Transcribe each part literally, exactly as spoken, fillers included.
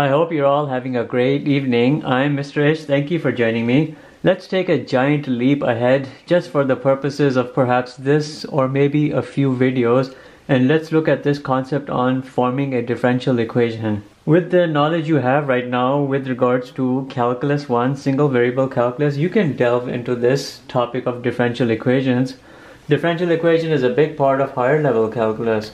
I hope you're all having a great evening. I'm Mister Ish. Thank you for joining me. Let's take a giant leap ahead just for the purposes of perhaps this or maybe a few videos, and let's look at this concept on forming a differential equation. With the knowledge you have right now with regards to calculus one, single variable calculus, you can delve into this topic of differential equations. Differential equation is a big part of higher level calculus.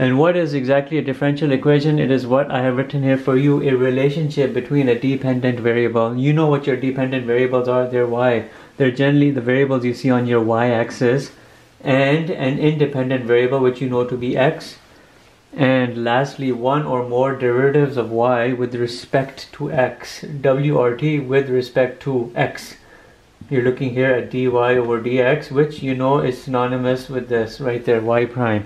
And what is exactly a differential equation? It is what I have written here for you, a relationship between a dependent variable. You know what your dependent variables are, they're y. They're generally the variables you see on your y-axis, and an independent variable which you know to be x, and lastly one or more derivatives of y with respect to x, w or t with respect to x. You're looking here at dy over dx, which you know is synonymous with this right there, y prime.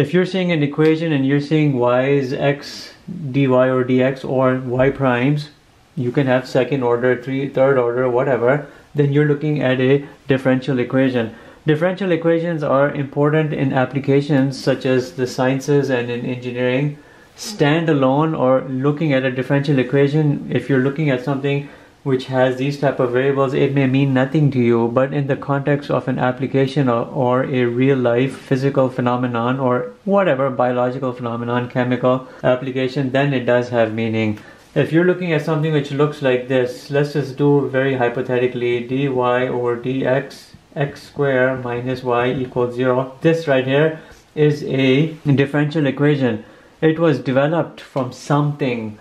If you're seeing an equation and you're seeing y is x, dy or dx, or y primes, you can have second order, three, third order, whatever, then you're looking at a differential equation. Differential equations are important in applications such as the sciences and in engineering. Standalone or looking at a differential equation, if you're looking at something which has these type of variables, it may mean nothing to you, but in the context of an application or, or a real life physical phenomenon or whatever, biological phenomenon, chemical application, then it does have meaning. If you're looking at something which looks like this, let's just do very hypothetically dy over dx, x squared minus y equals zero. This right here is a differential equation. It was developed from something,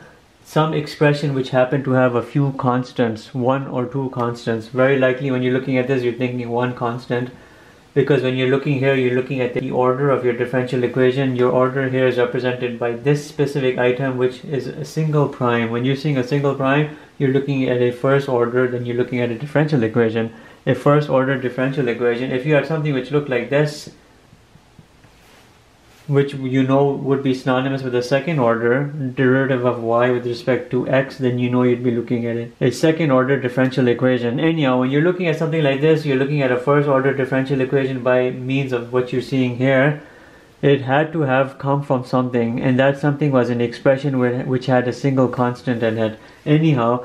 some expression which happened to have a few constants, one or two constants. Very likely when you're looking at this, you're thinking one constant, because when you're looking here, you're looking at the order of your differential equation. Your order here is represented by this specific item, which is a single prime. When you're seeing a single prime, you're looking at a first order, then you're looking at a differential equation. A first order differential equation. If you had something which looked like this, which you know would be synonymous with a second order derivative of y with respect to x, then you know you'd be looking at it. A second order differential equation. Anyhow, when you're looking at something like this, you're looking at a first order differential equation by means of what you're seeing here. It had to have come from something, and that something was an expression which had a single constant in it. Anyhow,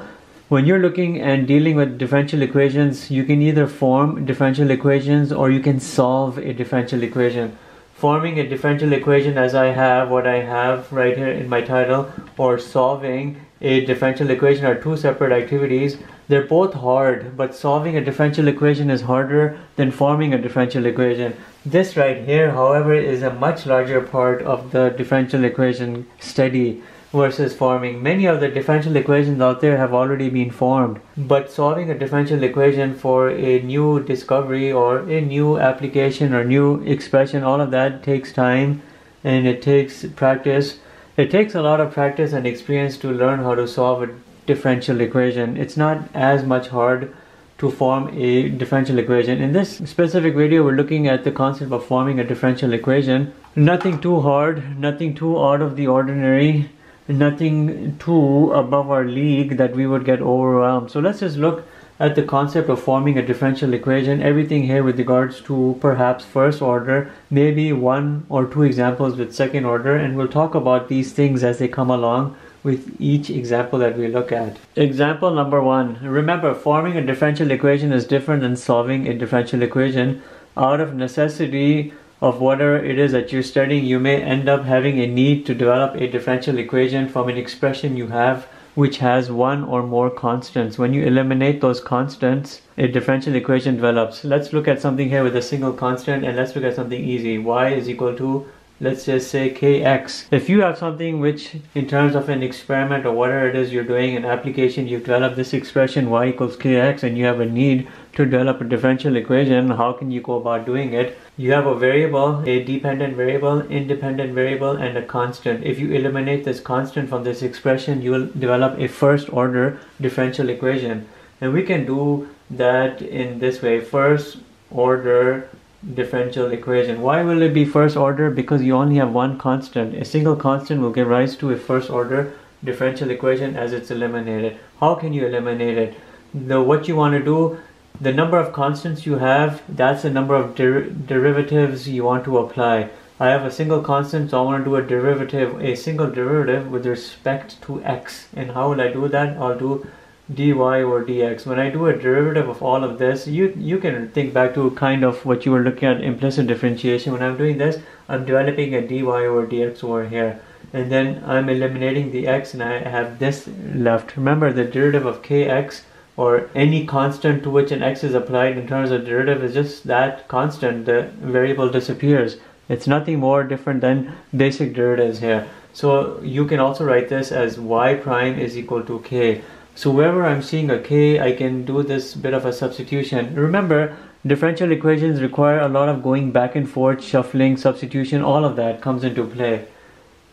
when you're looking and dealing with differential equations, you can either form differential equations or you can solve a differential equation. Forming a differential equation, as I have what I have right here in my title, or solving a differential equation are two separate activities. They're both hard, but solving a differential equation is harder than forming a differential equation. This right here, however, is a much larger part of the differential equation study versus forming. Many of the differential equations out there have already been formed, but solving a differential equation for a new discovery or a new application or new expression, all of that takes time and it takes practice. It takes a lot of practice and experience to learn how to solve a differential equation. It's not as much hard to form a differential equation. In this specific video, we're looking at the concept of forming a differential equation. Nothing too hard, nothing too out of the ordinary, nothing too above our league that we would get overwhelmed. So let's just look at the concept of forming a differential equation, everything here with regards to perhaps first order, maybe one or two examples with second order, and we'll talk about these things as they come along with each example that we look at. Example number one. Remember, forming a differential equation is different than solving a differential equation. Out of necessity of whatever it is that you're studying, you may end up having a need to develop a differential equation from an expression you have which has one or more constants. When you eliminate those constants, a differential equation develops. Let's look at something here with a single constant, and let's look at something easy. Y is equal to, let's just say, kx. If you have something which, in terms of an experiment or whatever it is you're doing, an application, you've developed this expression y equals kx, and you have a need to develop a differential equation, how can you go about doing it? You have a variable, a dependent variable, independent variable, and a constant. If you eliminate this constant from this expression, you will develop a first order differential equation. And we can do that in this way, first order differential equation. Why will it be first order? Because you only have one constant. A single constant will give rise to a first order differential equation as it's eliminated. How can you eliminate it? The, what you want to do, the number of constants you have, that's the number of der derivatives you want to apply. I have a single constant, so I want to do a derivative, a single derivative with respect to x. And how will I do that? I'll do dy over dx. When I do a derivative of all of this, you, you can think back to kind of what you were looking at, implicit differentiation. When I'm doing this, I'm developing a dy over dx over here. And then I'm eliminating the x and I have this left. Remember, the derivative of kx, or any constant to which an x is applied in terms of derivative, is just that constant. The variable disappears. It's nothing more different than basic derivatives here. So you can also write this as y prime is equal to k. So wherever I'm seeing a k, I can do this bit of a substitution. Remember, differential equations require a lot of going back and forth, shuffling, substitution, all of that comes into play.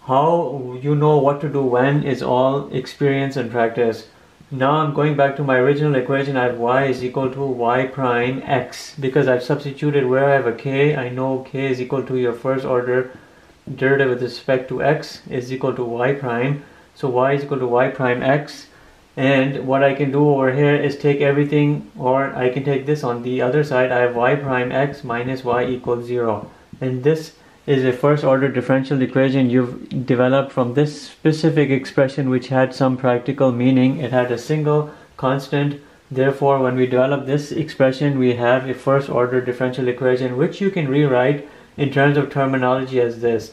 How you know what to do when is all experience and practice. Now I'm going back to my original equation. I have y is equal to y prime x. Because I've substituted where I have a k, I know k is equal to your first order derivative with respect to x is equal to y prime. So y is equal to y prime x. And what I can do over here is take everything, or I can take this on the other side. I have y prime x minus y equals zero. And this is a first order differential equation you've developed from this specific expression, which had some practical meaning. It had a single constant. Therefore, when we develop this expression, we have a first order differential equation, which you can rewrite in terms of terminology as this.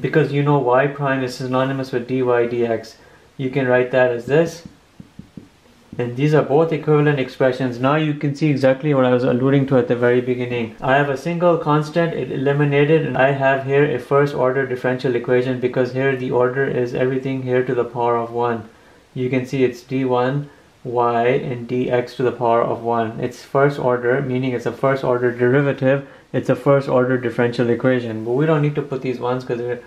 Because you know y prime is synonymous with dy dx, you can write that as this. And these are both equivalent expressions. Now you can see exactly what I was alluding to at the very beginning. I have a single constant, it eliminated, and I have here a first order differential equation because here the order is everything here to the power of one. You can see it's d one, y, and dx to the power of one. It's first order, meaning it's a first order derivative. It's a first order differential equation. But we don't need to put these ones because they're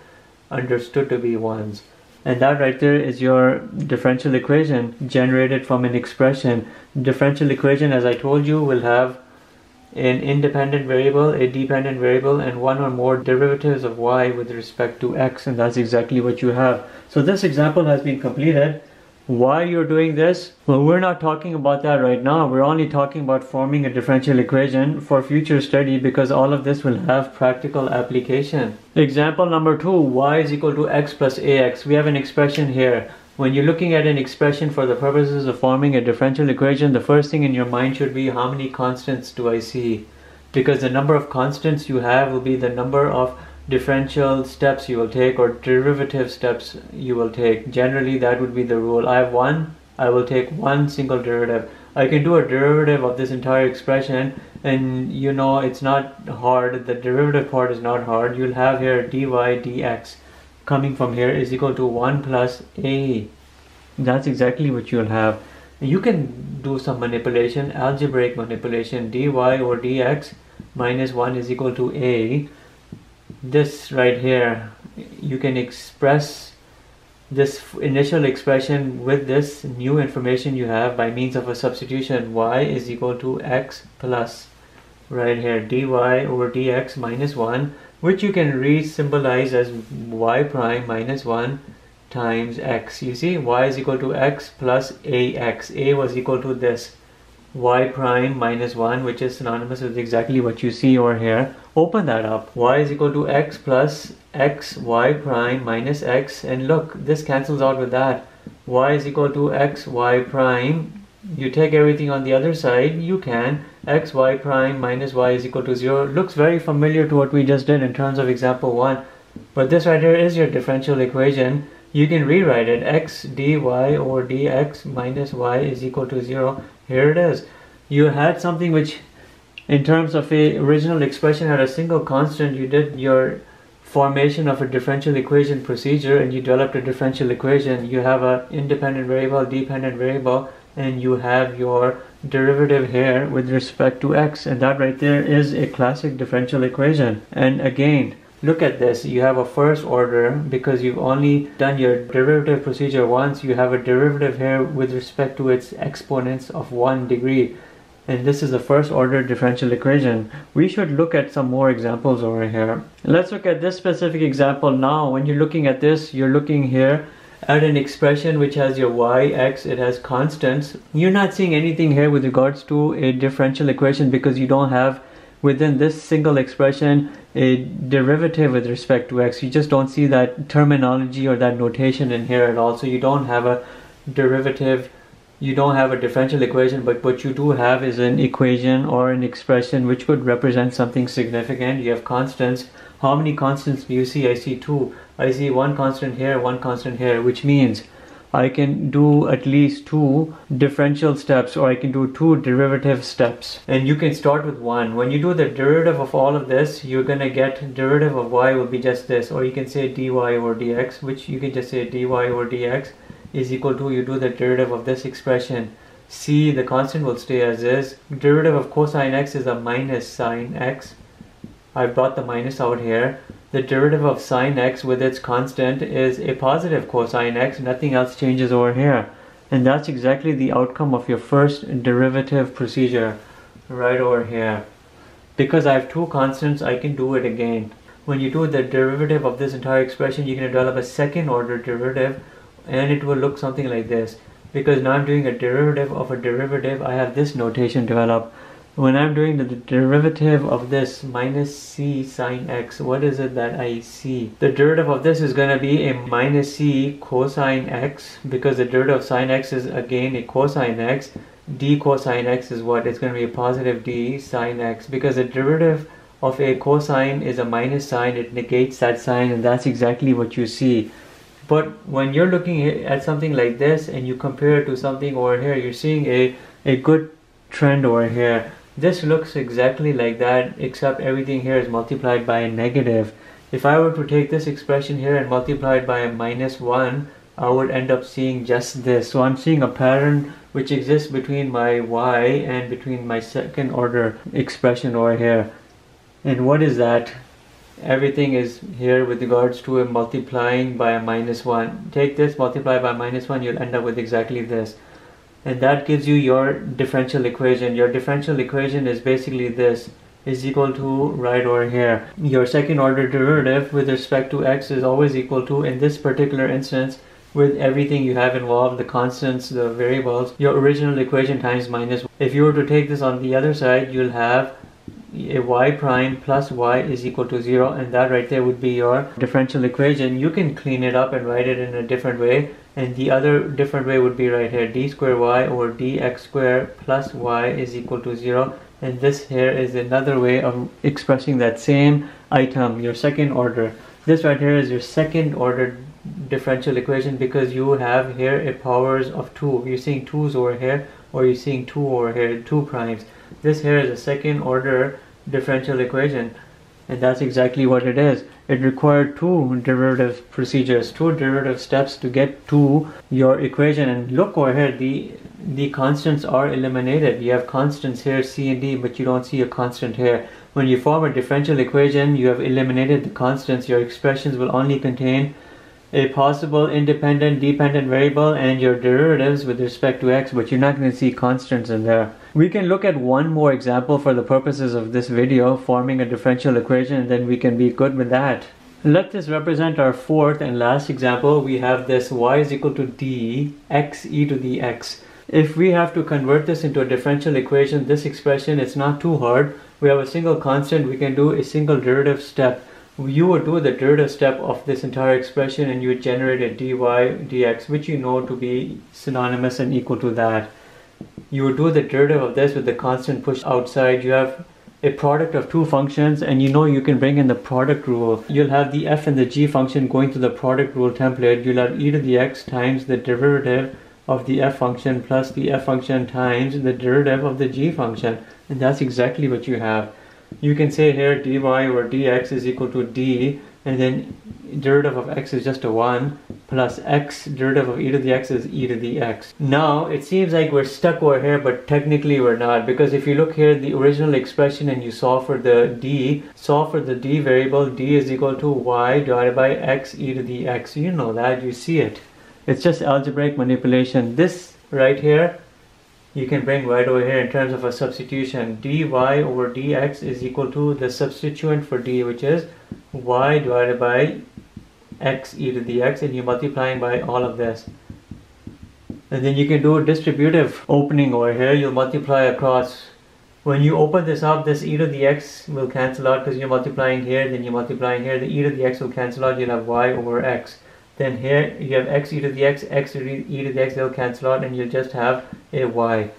understood to be ones. And that right there is your differential equation generated from an expression. Differential equation, as I told you, will have an independent variable, a dependent variable, and one or more derivatives of y with respect to x, and that's exactly what you have. So this example has been completed. Why you're doing this? Well, we're not talking about that right now. We're only talking about forming a differential equation for future study, because all of this will have practical application. Example number two, y is equal to x plus ax. We have an expression here. When you're looking at an expression for the purposes of forming a differential equation, the first thing in your mind should be, how many constants do I see? Because the number of constants you have will be the number of differential steps you will take, or derivative steps you will take. Generally, that would be the rule. I have one, I will take one single derivative. I can do a derivative of this entire expression, and you know it's not hard. The derivative part is not hard. You'll have here dy dx coming from here is equal to one plus a. That's exactly what you'll have. You can do some manipulation, algebraic manipulation. Dy or dx minus one is equal to a. This right here, you can express this initial expression with this new information you have by means of a substitution. Y is equal to x plus right here dy over dx minus one, which you can re-symbolize as y prime minus one times x. You see, y is equal to x plus ax. A was equal to this y prime minus one, which is synonymous with exactly what you see over here. Open that up. Y is equal to x plus x y prime minus x, and look, this cancels out with that. Y is equal to x y prime. You take everything on the other side, you can. X y prime minus y is equal to zero. Looks very familiar to what we just did in terms of example one. But this right here is your differential equation. You can rewrite it. X dy over dx minus y is equal to zero. Here it is. You had something which, in terms of a original expression, had a single constant. You did your formation of a differential equation procedure and you developed a differential equation. You have an independent variable, dependent variable, and you have your derivative here with respect to x. And that right there is a classic differential equation. And again, look at this. You have a first order because you've only done your derivative procedure once. You have a derivative here with respect to its exponents of one degree. And this is a first order differential equation. We should look at some more examples over here. Let's look at this specific example now. When you're looking at this, you're looking here at an expression which has your y, x, it has constants. You're not seeing anything here with regards to a differential equation because you don't have within this single expression a derivative with respect to x. You just don't see that terminology or that notation in here at all. So you don't have a derivative, you don't have a differential equation, but what you do have is an equation or an expression which would represent something significant. You have constants. How many constants do you see? I see two. I see one constant here, one constant here, which means I can do at least two differential steps, or I can do two derivative steps, and you can start with one. When you do the derivative of all of this, you're gonna get derivative of y will be just this, or you can say dy over dx, which you can just say dy over dx is equal to, you do the derivative of this expression, c, the constant will stay as is, derivative of cosine x is a minus sine x, I brought the minus out here. The derivative of sine x with its constant is a positive cosine x, nothing else changes over here. And that's exactly the outcome of your first derivative procedure, right over here. Because I have two constants, I can do it again. When you do the derivative of this entire expression, you can develop a second order derivative, and it will look something like this. Because now I'm doing a derivative of a derivative, I have this notation developed. When I'm doing the derivative of this minus c sine x, what is it that I see? The derivative of this is going to be a minus c cosine x, because the derivative of sine x is again a cosine x. D cosine x is what? It's going to be a positive d sine x, because the derivative of a cosine is a minus sign, it negates that sign, and that's exactly what you see. But when you're looking at something like this and you compare it to something over here, you're seeing a, a good trend over here. This looks exactly like that, except everything here is multiplied by a negative. If I were to take this expression here and multiply it by a minus one, I would end up seeing just this. So I'm seeing a pattern which exists between my y and between my second order expression over here. And what is that? Everything is here with regards to a multiplying by a minus one. Take this, multiply by minus one, you'll end up with exactly this. And that gives you your differential equation. Your differential equation is basically this, is equal to right over here. Your second order derivative with respect to x is always equal to, in this particular instance, with everything you have involved, the constants, the variables, your original equation times minus. If you were to take this on the other side, you'll have a y prime plus y is equal to zero, and that right there would be your differential equation. You can clean it up and write it in a different way. And the other different way would be right here, d square y over dx square plus y is equal to zero. And this here is another way of expressing that same item, your second order. This right here is your second order differential equation, because you have here a powers of two. You're seeing twos over here, or you're seeing two over here, two primes. This here is a second order differential equation. And that's exactly what it is. It required two derivative procedures, two derivative steps to get to your equation. And look over here, the, the constants are eliminated. You have constants here, c and d, but you don't see a constant here. When you form a differential equation, you have eliminated the constants. Your expressions will only contain a possible independent, dependent variable and your derivatives with respect to x, but you're not going to see constants in there. We can look at one more example for the purposes of this video, forming a differential equation, and then we can be good with that. Let this represent our fourth and last example. We have this y is equal to d, x e to the x. If we have to convert this into a differential equation, this expression, it's not too hard. We have a single constant, we can do a single derivative step. You would do the derivative step of this entire expression and you would generate a dy dx, which you know to be synonymous and equal to that. You would do the derivative of this with the constant pushed outside. You have a product of two functions, and you know you can bring in the product rule. You'll have the f and the g function going to the product rule template. You'll have e to the x times the derivative of the f function plus the f function times the derivative of the g function. And that's exactly what you have. You can say here dy over dx is equal to d, and then derivative of x is just a one, plus x, derivative of e to the x is e to the x. Now it seems like we're stuck over here, but technically we're not, because if you look here, the original expression, and you solve for the d, solve for the d variable, d is equal to y divided by x e to the x. You know that, you see it. It's just algebraic manipulation. This right here, you can bring right over here in terms of a substitution. Dy over dx is equal to the substituent for d, which is y divided by x e to the x, and you're multiplying by all of this. And then you can do a distributive opening over here. You'll multiply across when you open this up, this e to the x will cancel out because you're multiplying here, then you're multiplying here. The e to the x will cancel out, you'll have y over x. Then here you have x e to the x, x e to the x, they'll cancel out and you'll just have a y.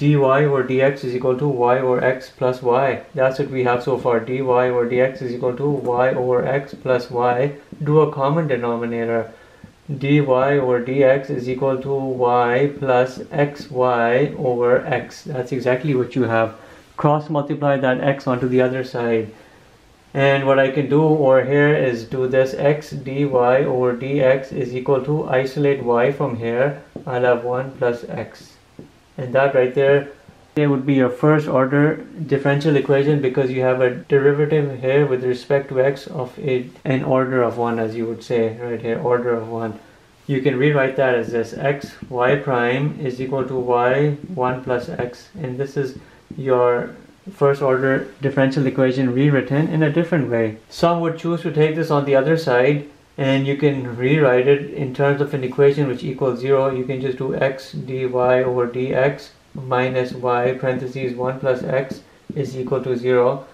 dy over dx is equal to y over x plus y. That's what we have so far. Dy over dx is equal to y over x plus y. Do a common denominator. Dy over dx is equal to y plus xy over x. That's exactly what you have. Cross multiply that x onto the other side. And what I can do over here is do this x dy over dx is equal to, isolate y from here, I'll have one plus x. And that right there, it would be your first order differential equation because you have a derivative here with respect to x of a, an order of one, as you would say right here, order of one. You can rewrite that as this, x y prime is equal to y one plus x, and this is your first order differential equation rewritten in a different way. Some would choose to take this on the other side, and you can rewrite it in terms of an equation which equals zero. You can just do x dy over dx minus y parentheses one plus x is equal to zero.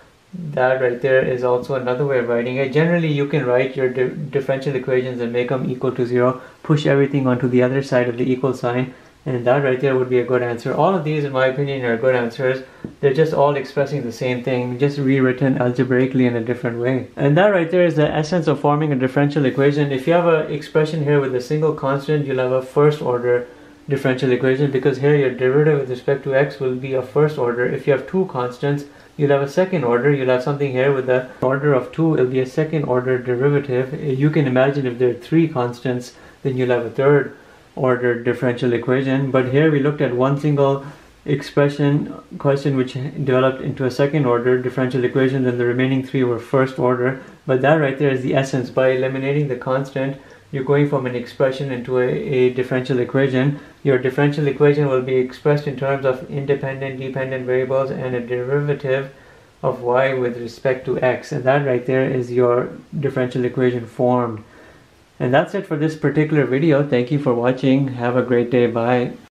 That right there is also another way of writing it. Generally you can write your di differential equations and make them equal to zero, push everything onto the other side of the equal sign, and that right there would be a good answer. All of these in my opinion are good answers. They're just all expressing the same thing, just rewritten algebraically in a different way. And that right there is the essence of forming a differential equation. If you have an expression here with a single constant, you'll have a first order differential equation because here your derivative with respect to x will be a first order. If you have two constants, you'll have a second order. You'll have something here with the order of two, it'll be a second order derivative. You can imagine if there are three constants, then you'll have a third order differential equation. But here we looked at one single expression question which developed into a second order differential equation, and the remaining three were first order. But that right there is the essence. By eliminating the constant, you're going from an expression into a, a differential equation. Your differential equation will be expressed in terms of independent, dependent variables and a derivative of y with respect to x. And that right there is your differential equation formed. And that's it for this particular video. Thank you for watching. Have a great day. Bye.